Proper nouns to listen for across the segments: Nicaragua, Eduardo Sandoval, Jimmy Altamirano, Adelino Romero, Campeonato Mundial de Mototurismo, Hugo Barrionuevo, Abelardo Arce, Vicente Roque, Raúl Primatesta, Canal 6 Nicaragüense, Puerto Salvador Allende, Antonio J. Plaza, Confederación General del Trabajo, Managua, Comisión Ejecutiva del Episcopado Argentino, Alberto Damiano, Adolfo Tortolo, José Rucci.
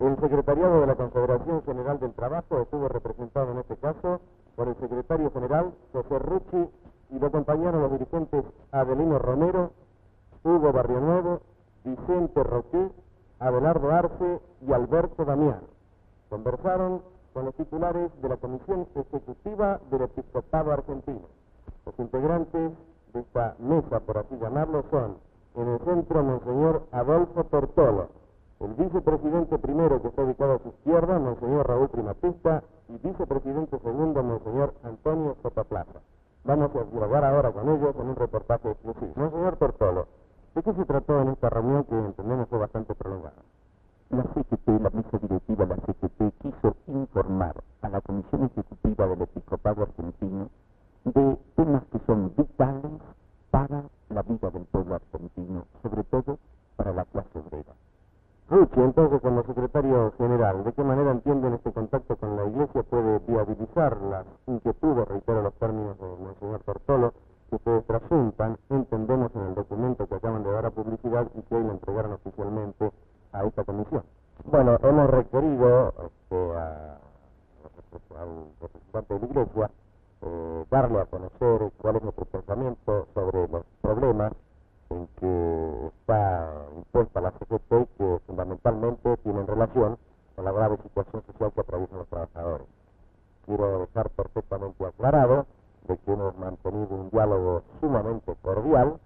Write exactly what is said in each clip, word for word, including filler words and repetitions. El Secretariado de la Confederación General del Trabajo estuvo representado en este caso por el Secretario General José Rucci y lo acompañaron los dirigentes Adelino Romero, Hugo Barrionuevo, Vicente Roque, Abelardo Arce y Alberto Damiano. Conversaron con los titulares de la Comisión Ejecutiva del Episcopado Argentino. Los integrantes de esta mesa, por así llamarlo, son en el centro Monseñor Adolfo Tortolo, el vicepresidente primero, que está ubicado a su izquierda, Monseñor Raúl Primatesta, y vicepresidente segundo, Monseñor Antonio J. Plaza. Vamos a dialogar ahora con ellos en un reportaje exclusivo. Monseñor Tortolo, ¿de qué se trató en esta reunión que entendemos fue bastante prolongada? La C G T, la mesa directiva de la C G T, quiso informar a la Comisión Ejecutiva del Episcopado Argentino de temas que son vitales para la vida del pueblo argentino, sobre todo para la clase obrera. Rucci, entonces, como secretario general, ¿de qué manera entienden este contacto con la Iglesia puede viabilizar las inquietudes, reitero los términos del monseñor Tortolo, que ustedes trasuntan, entendemos en el documento que acaban de dar a publicidad y que hoy le entregaron oficialmente a esta comisión? Bueno, hemos requerido este, a, al representante de la Iglesia eh, darle a conocer cuál es nuestro pensamiento sobre los problemas en que está impuesta la C G T, que fundamentalmente tienen relación con la grave situación social que atraviesan los trabajadores. Quiero dejar perfectamente aclarado de que hemos mantenido un diálogo sumamente cordial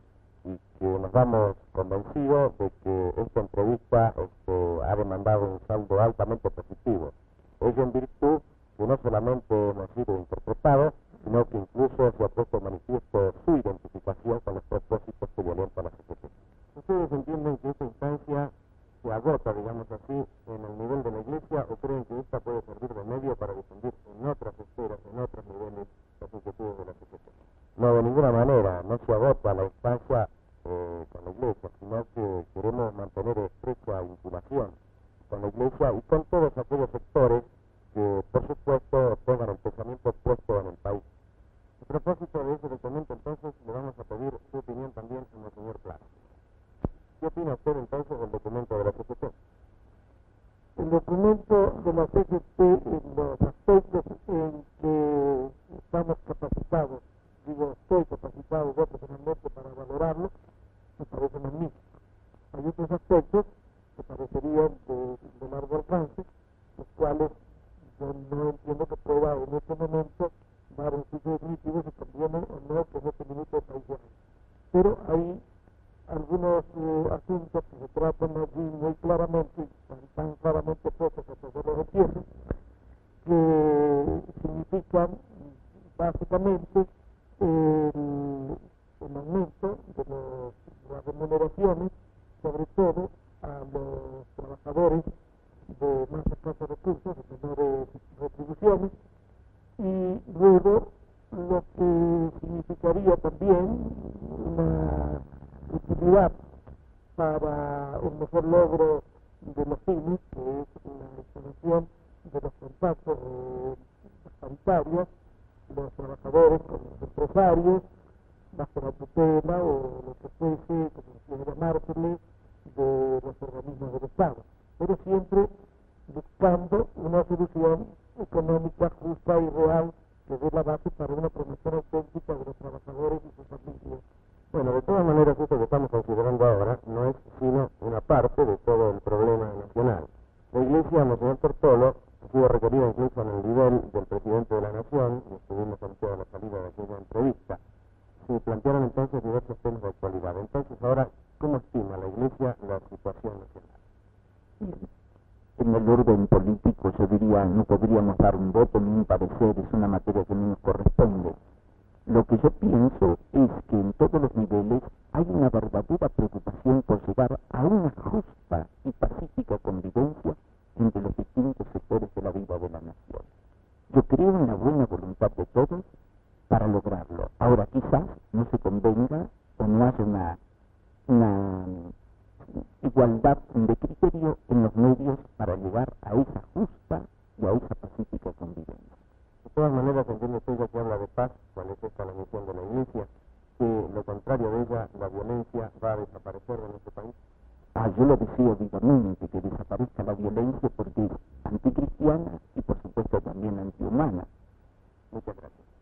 y que nos vamos convencidos de que esta entrevista este, ha demandado un saldo altamente positivo. Ello en virtud que no solamente hemos sido interpretados, sino que incluso se ha puesto en manifiesto su identificación con los propósitos que violentan la C G T. ¿Ustedes entienden que esta instancia se agota, digamos así, en el nivel de la Iglesia, o creen que esta puede servir de medio para difundir en otras esferas, en otros niveles, las inquietudes de la C G T? No, de ninguna manera, no se agota la instancia eh, con la Iglesia, sino que queremos mantener estrecha vinculación con la Iglesia y con todos aquellos sectores que, por supuesto, tengan el pensamiento puesto en el país. A propósito de ese documento, entonces, le vamos a pedir su opinión también al señor Plaza. ¿Qué opina usted, entonces, del documento de la C G T? El documento de la C G T, en los aspectos en que estamos capacitados, digo, estoy capacitado yo personalmente para valorarlo, me parece magnífico. Hay otros aspectos que parecerían de, de largo alcance, los cuales yo no entiendo que pueda en este momento dar un sitio definitivo si conviene o no con este minuto de paisaje. Pero hay algunos eh, asuntos que se tratan allí muy claramente, tan, tan claramente puestos a pesar de los tiempos, que significan básicamente el, el aumento de los, las remuneraciones, sobre todo a los trabajadores de más escasos recursos, de menores retribuciones, y luego lo que significaría también una utilidad para un mejor logro de los fines, que es la instalación de los contratos paritarios, los trabajadores con los empresarios, bajo la tutela o lo que fuese, como quiera llamársele, de los organismos del Estado, pero siempre buscando una solución económica justa y real que dé la base para una promoción auténtica de los trabajadores y sus familias. Bueno, de todas maneras, esto que estamos considerando ahora no es sino una parte de todo el problema nacional. La Iglesia, monseñor Tortolo, estuvo requerida incluso en el nivel del presidente de la Nación, y estuvimos planteando la salida de aquella entrevista. Se plantearon entonces diversos temas de actualidad. Entonces, ahora, ¿cómo estima la Iglesia la situación nacional? En el orden político, yo diría, no podríamos dar un voto ni un parecer, es una materia que no nos corresponde. Lo que yo pienso es que en todos los niveles hay una verdadera preocupación por llegar a una justa y pacífica convivencia entre los distintos sectores de la vida de la nación. Yo creo en la buena voluntad de todos para lograrlo. Ahora quizás no se convenga o no haya una, una igualdad de criterio en los medios para llegar a esa justa y a esa pacífica convivencia. De todas maneras, entiendo usted ya que habla de paz, cuál es esta la misión de la Iglesia, que lo contrario de ella, la violencia, va a desaparecer en este país. Ah, yo lo deseo vivamente, que desaparezca la violencia porque anticristiana y por supuesto también antihumana. Muchas gracias.